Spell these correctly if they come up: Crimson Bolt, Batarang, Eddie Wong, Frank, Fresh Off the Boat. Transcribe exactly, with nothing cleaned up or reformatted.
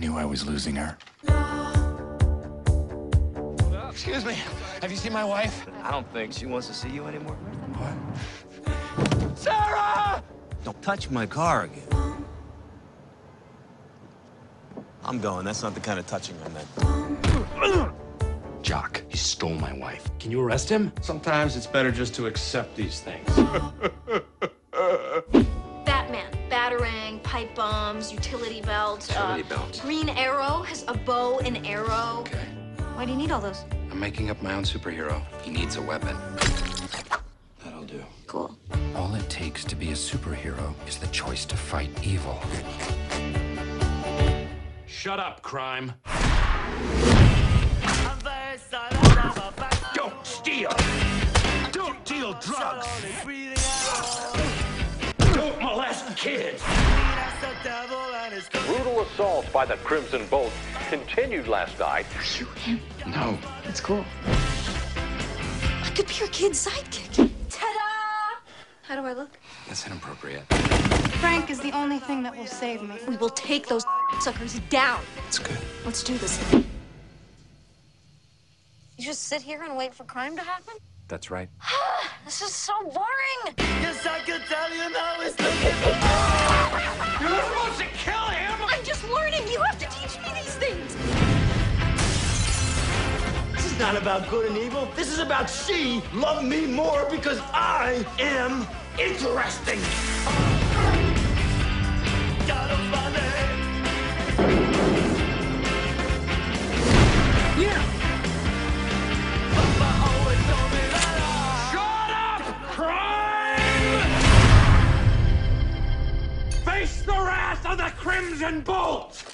knew I was losing her. Excuse me, have you seen my wife? I don't think she wants to see you anymore. What? Sarah! Don't touch my car again. I'm going. That's not the kind of touching I meant. Jock, he stole my wife. Can you arrest him? Sometimes it's better just to accept these things. Batman, Batarang, pipe bombs, utility belt. Utility uh, belt. Green Arrow has a bow and arrow. Okay. Why do you need all those? I'm making up my own superhero. He needs a weapon. That'll do. Cool. All it takes to be a superhero is the choice to fight evil. Shut up, crime. Don't steal. Don't deal drugs. Don't molest kids. Brutal assault by the Crimson Bolt continued last night. Are you him? No. That's cool. I could be your kid's sidekick. Ta-da! How do I look? That's inappropriate. Frank is the only thing that will save me. We will take those suckers down. That's good. Let's do this. You just sit here and wait for crime to happen? That's right. This is so boring. Yes, I could tell you now it's looking for more. You're supposed to kill him. I'm just learning. You have to teach me these things. This is not about good and evil. This is about she loved me more because I am interesting. Yeah. Face the wrath of the Crimson Bolt!